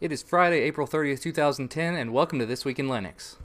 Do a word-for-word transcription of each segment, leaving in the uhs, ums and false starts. It is Friday, April thirtieth, two thousand ten, and welcome to This Week in Linux.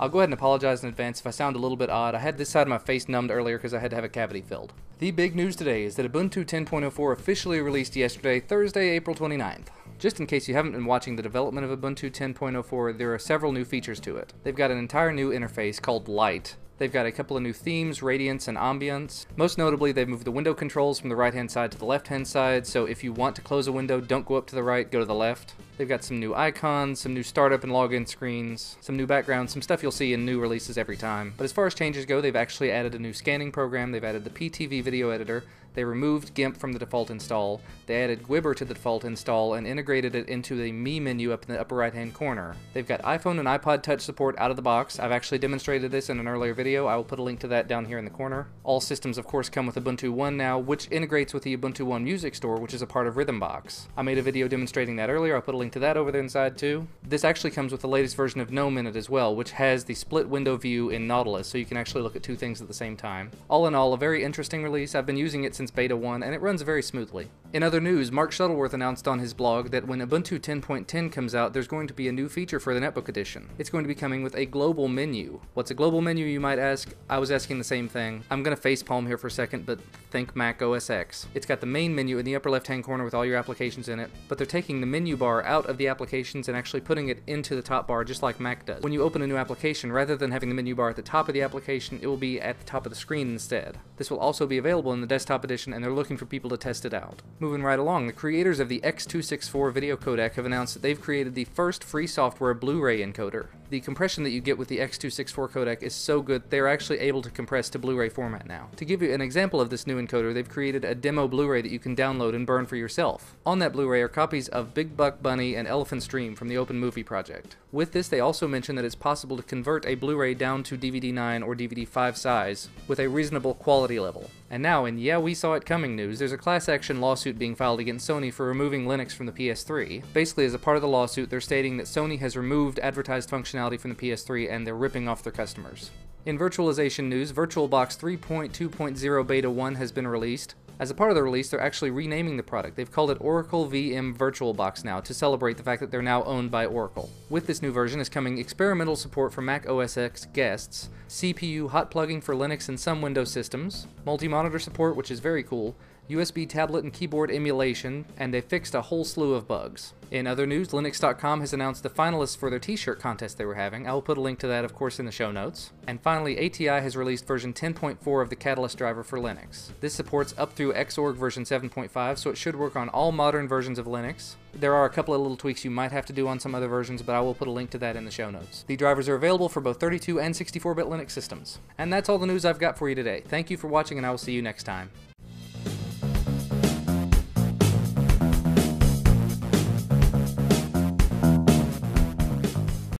I'll go ahead and apologize in advance if I sound a little bit odd. I had this side of my face numbed earlier because I had to have a cavity filled. The big news today is that Ubuntu ten point oh four officially released yesterday, Thursday, April twenty-ninth. Just in case you haven't been watching the development of Ubuntu ten point oh four, there are several new features to it. They've got an entire new interface called Light. They've got a couple of new themes, Radiance and Ambiance. Most notably, they've moved the window controls from the right-hand side to the left-hand side, so if you want to close a window, don't go up to the right, go to the left. They've got some new icons, some new startup and login screens, some new backgrounds, some stuff you'll see in new releases every time. But as far as changes go, they've actually added a new scanning program, they've added the P T V video editor, they removed GIMP from the default install, they added Gwibber to the default install, and integrated it into the Me menu up in the upper right-hand corner. They've got iPhone and iPod touch support out of the box. I've actually demonstrated this in an earlier video. I will put a link to that down here in the corner. All systems, of course, come with Ubuntu One now, which integrates with the Ubuntu One music store, which is a part of Rhythmbox. I made a video demonstrating that earlier. I'll put a link to that over there inside, too. This actually comes with the latest version of GNOME in it as well, which has the split window view in Nautilus, so you can actually look at two things at the same time. All in all, a very interesting release. I've been using it since Beta one, and it runs very smoothly. In other news, Mark Shuttleworth announced on his blog that when Ubuntu ten point ten comes out, there's going to be a new feature for the Netbook Edition. It's going to be coming with a global menu. What's a global menu, you might ask? I was asking the same thing. I'm going to facepalm here for a second, but think Mac O S X. It's got the main menu in the upper left-hand corner with all your applications in it, but they're taking the menu bar out of the applications and actually putting it into the top bar, just like Mac does. When you open a new application, rather than having the menu bar at the top of the application, it will be at the top of the screen instead. This will also be available in the Desktop Edition, and they're looking for people to test it out. Moving right along, the creators of the X two sixty-four video codec have announced that they've created the first free software Blu-ray encoder. The compression that you get with the X two sixty-four codec is so good, they're actually able to compress to Blu-ray format now. To give you an example of this new encoder, they've created a demo Blu-ray that you can download and burn for yourself. On that Blu-ray are copies of Big Buck Bunny and Elephant's Dream from the Open Movie Project. With this, they also mention that it's possible to convert a Blu-ray down to D V D nine or D V D five size with a reasonable quality level. And now, in Yeah We Saw It Coming news, there's a class action lawsuit being filed against Sony for removing Linux from the P S three. Basically, as a part of the lawsuit, they're stating that Sony has removed advertised functionality from the P S three and they're ripping off their customers. In virtualization news, VirtualBox three point two point oh Beta one has been released. As a part of the release, they're actually renaming the product. They've called it Oracle V M VirtualBox now to celebrate the fact that they're now owned by Oracle. With this new version is coming experimental support for Mac O S X guests, C P U hot plugging for Linux and some Windows systems, multi-monitor support, which is very cool, U S B tablet and keyboard emulation, and they fixed a whole slew of bugs. In other news, Linux dot com has announced the finalists for their t-shirt contest they were having. I will put a link to that, of course, in the show notes. And finally, A T I has released version ten point four of the Catalyst driver for Linux. This supports up through Xorg version seven point five, so it should work on all modern versions of Linux. There are a couple of little tweaks you might have to do on some other versions, but I will put a link to that in the show notes. The drivers are available for both thirty-two and sixty-four bit Linux systems. And that's all the news I've got for you today. Thank you for watching, and I will see you next time.